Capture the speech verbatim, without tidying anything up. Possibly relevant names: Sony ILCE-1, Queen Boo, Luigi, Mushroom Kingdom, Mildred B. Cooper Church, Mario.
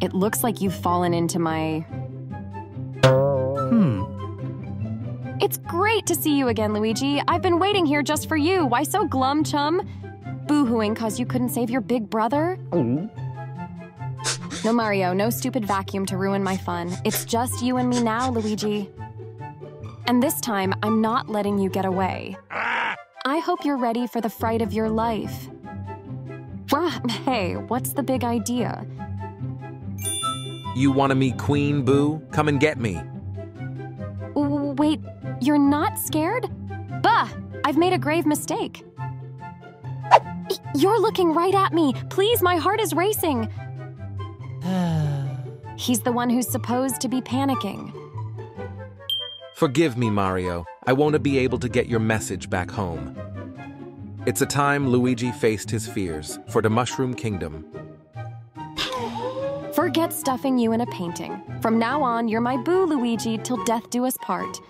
It looks like you've fallen into my... Hmm. It's great to see you again, Luigi. I've been waiting here just for you. Why so glum, chum? Boo-hooing cause you couldn't save your big brother? Oh. No, Mario, no stupid vacuum to ruin my fun. It's just you and me now, Luigi. And this time, I'm not letting you get away. Ah! I hope you're ready for the fright of your life. Hey, what's the big idea? You want to meet Queen Boo? Come and get me. Wait, you're not scared? Bah! I've made a grave mistake. You're looking right at me. Please, my heart is racing. He's the one who's supposed to be panicking. Forgive me, Mario. I won't be able to get your message back home. It's a time Luigi faced his fears for the Mushroom Kingdom. Forget stuffing you in a painting. From now on, you're my boo, Luigi, till death do us part.